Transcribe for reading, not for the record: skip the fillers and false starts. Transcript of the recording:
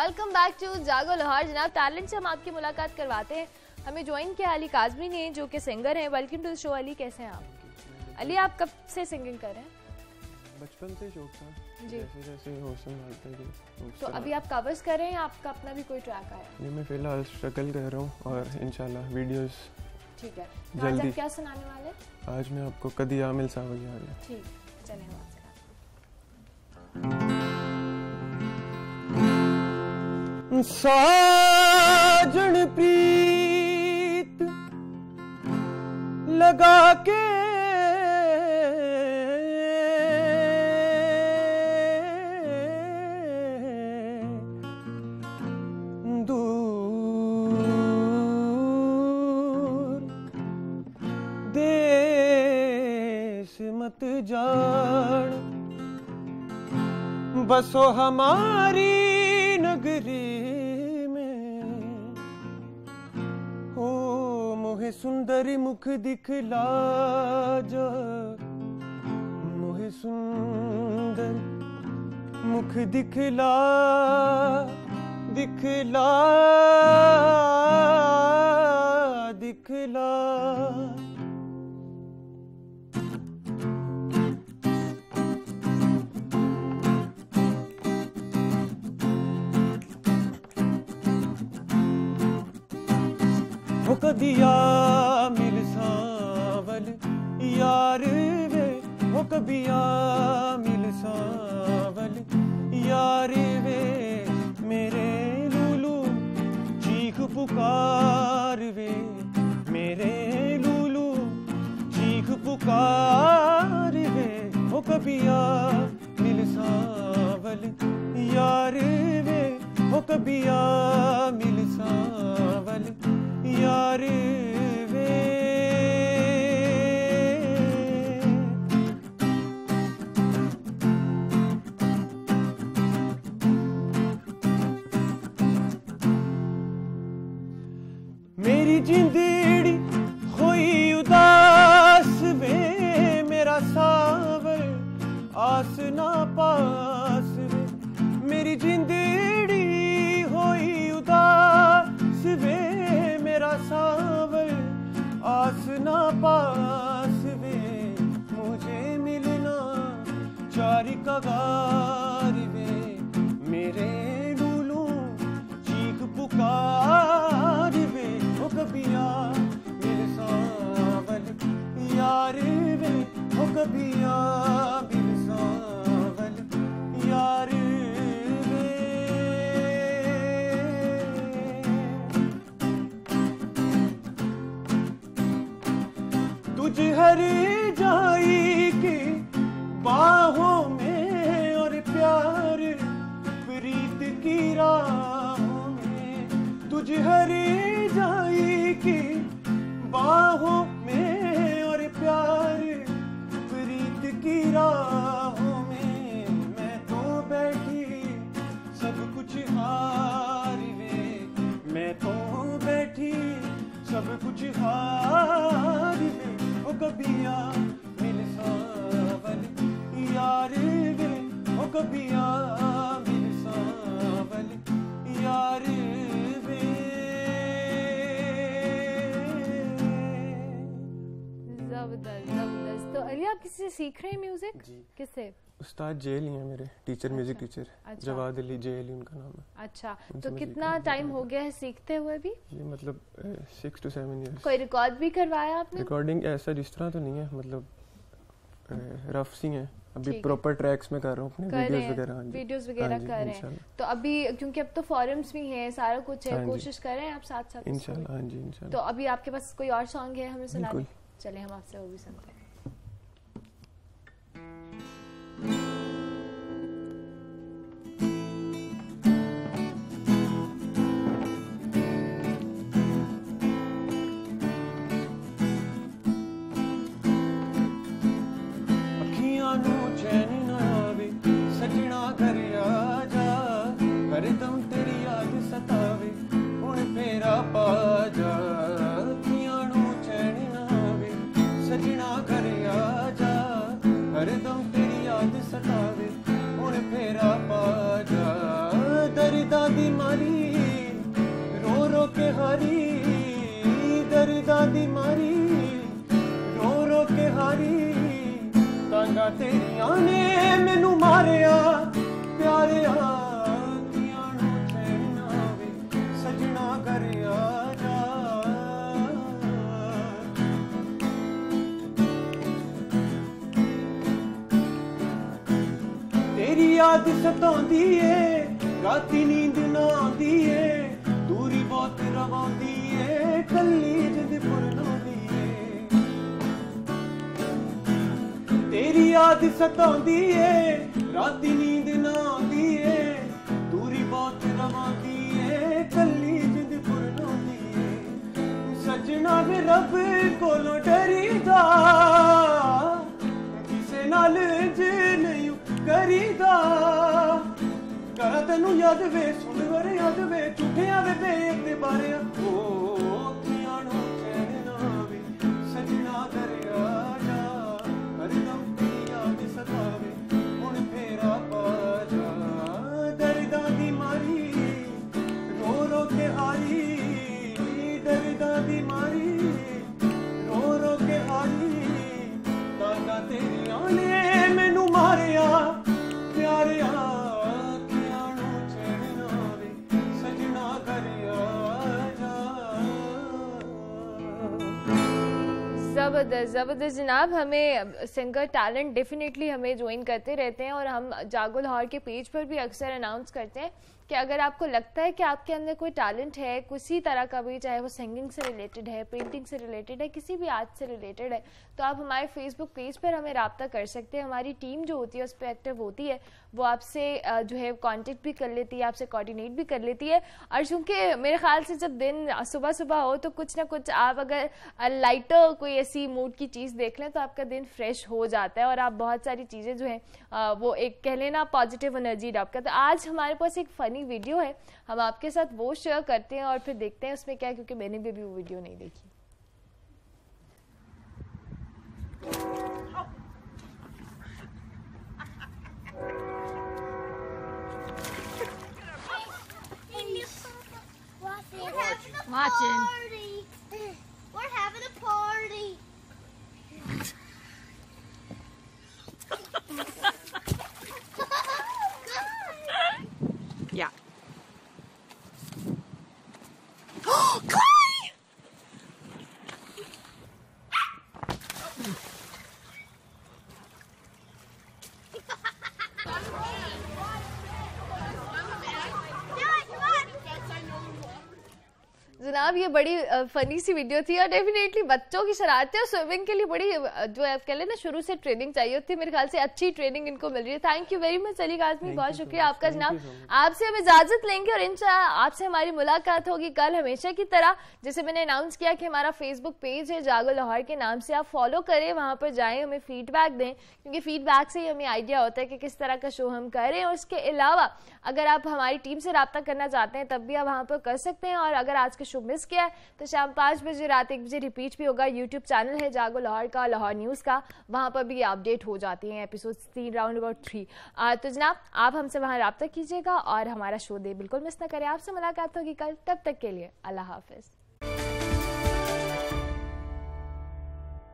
Welcome back to जागो लाहौर। जनाब talent से हम आपकी मुलाकात करवाते हैं। हमें ज्वाइन किया अली काज़मी ने जो कि सिंगर हैं। वेलकम टू शो अली, कैसे हैं आप? अली, आप कब से सिंगिंग कर रहे हैं? बचपन से शौक था जी। तो अभी आप कवर्स कर रहे हैं, आपका अपना भी कोई ट्रैक आया? नहीं, मैं फिलहाल स्ट्रगल कर रहा हूँ और इंशाल्लाह वीडियोस। ठीक है, आज आप क्या सुनाने वाले हैं? आज मैं आपको कदी आमिल साहब की आ रही है। ठीक, धन्यवाद। साजन प्रीत लगा के दूर देश मत जान, बसो हमारी नगरी सुंदरी मुख दिखला जा, मोहे सुंदर मुख दिखला दिखला दिखला। कदी आमिल सांवल यार वे, वो कभी आमिल सांवल यार वे, मेरे लूलू चीख पुकार वे, मेरे लूलू चीख पुकार वे, वो कभी आमिल सांवल यार वे, वो कभी आमिल सांवल यार वे। मेरी जिंदड़ी खोई उदास वे, मेरा सावर आस ना पास वे, मेरी जिंदड़ी खोई उदास वे, सावर आस ना पास वे, मुझे मिलना चारी कगार वे, मेरे डूलू चीख पुकार वे, वो कभी आमिल सांवल यार वे, वो कभी आमिल सांवल यार। हर जाई के बाहों में और प्यार प्रीत की राहों में, तुझ हर जाई के बाहों में और प्यार प्रीत की राहों में, मैं तो बैठी सब कुछ हार वे, मैं तो बैठी सब कुछ हार वे, ओ कभी आमिल सांवल यार वे, ओ कभी आमिल सांवल यार वे। जबरदस्त जबरदस्त। तो अली, आप किसी से सीख रहे हैं म्यूजिक? किससे? उस्ताद जेली हैं मेरे टीचर, म्यूजिक टीचर। अच्छा। जवाद अली जेली उनका नाम है। अच्छा, तो कितना टाइम हो गया है सीखते हुए भी? ये मतलब 6 to 7 years। कोई रिकॉर्ड भी करवाया आपने? रिकॉर्डिंग ऐसा जिस तरह तो नहीं है, मतलब रफ सी है। अभी प्रॉपर ट्रैक्स में कर रहा हूँ अपने वीडियोस वगैरह कर रहे हैं। तो अभी क्योंकि अब तो फॉरम्स भी हैं, सारा कुछ है, कोशिश कर रहे हैं आप साथ साथ इंशाल्लाह। हां जी इंशाल्लाह। तो अभी आपके पास कोई और सॉन्ग है हमें सुनाने? चले, हम आपसे वो भी सुनते हैं। सजना दादी मारी रो रो के हारी, दर दादी मारी रो रो के हारी। ताना तेरिया ने मैनू मारिया प्यारे आखियां नू छेड़ना वे सजना करिया जा। तेरी याद सतांदी है राती नींद ना आंदी है, दूरी बहुत रवांदी है कल्ली जद फुरनांदी है। तेरी याद सतांदी है राती नींद ना आंदी है, दूरी बहुत रवांदी है कल्ली जद फुरनांदी है। सजना वे रब कोलों डरी दा किसे नाल जे नहीं करी दा। करा तेनू याद वे सुन वर याद वे झूठिया वे बेद बारे ओ अखियां नू कहना वे सजना करिया जा। हरदम दी याद सतावे हुण फेरा पा जा। दर्दां दी मारी रो रो के हारी, दर्दां दी मारी रो रो के हारी। ताना तेरियां ने मैनू मारिया प्यारिया जबरदस्त जबरदस्त जनाब। हमें सिंगर टैलेंट डेफिनेटली हमें ज्वाइन करते रहते हैं और हम जागो लाहौर के पेज पर भी अक्सर अनाउंस करते हैं कि अगर आपको लगता है कि आपके अंदर कोई टैलेंट है किसी तरह का भी, चाहे वो सिंगिंग से रिलेटेड है, पेंटिंग से रिलेटेड है, किसी भी आर्ट से रिलेटेड है, तो आप हमारे फेसबुक पेज पर हमें रब्ता कर सकते हैं। हमारी टीम जो होती है उस पर एक्टिव होती है, वो आपसे जो है कॉन्टेक्ट भी कर लेती है, आपसे कोऑर्डिनेट भी कर लेती है। और चूँकि मेरे ख्याल से जब दिन सुबह सुबह हो तो कुछ ना कुछ आप अगर लाइटर कोई ऐसी मूड की चीज़ देख लें तो आपका दिन फ्रेश हो जाता है और आप बहुत सारी चीज़ें जो हैं वो एक कह लेना पॉजिटिव एनर्जी आपका। तो आज हमारे पास एक फनी वीडियो है, हम आपके साथ वो शेयर करते हैं और फिर देखते हैं उसमें क्या है, क्योंकि मैंने भी वो वीडियो नहीं देखी। जनाब ये बड़ी फनी सी वीडियो थी और डेफिनेटली बच्चों की शरारतें और स्विमिंग के लिए बड़ी जो है कह लें ना शुरू से ट्रेनिंग चाहिए होती है। मेरे ख्याल से अच्छी ट्रेनिंग इनको मिल रही है। Thank you very much Ali Kazmi, बहुत शुक्रिया आपका जनाब। आपसे हम इजाजत लेंगे और इंशाअल्लाह आपसे हमारी मुलाकात होगी कल हमेशा की तरह। जैसे मैंने अनाउंस किया कि हमारा फेसबुक पेज है जागो लाहौर के नाम से, आप फॉलो करें, वहाँ पर जाएँ, हमें फीडबैक दें, क्योंकि फीडबैक से ही हमें आइडिया होता है कि किस तरह का शो हम करें। और उसके अलावा अगर आप हमारी टीम से रब्ता करना चाहते हैं तब भी आप वहाँ पर कर सकते हैं। और अगर आज के शो मिस किया है तो शाम 5 बजे रात 1 बजे रिपीट भी होगा। यूट्यूब चैनल है जागो लाहौर का, लाहौर न्यूज़ का, वहाँ पर भी अपडेट हो जाती हैं एपिसोड्स 3 राउंड अबाउट 3। तो जनाब आप हमसे वहाँ रब्ता कीजिएगा और हमारा शो बिल्कुल मिस ना करें। आपसे मुलाकात होगी कल, तब तक के लिए अल्लाह हाफिज़।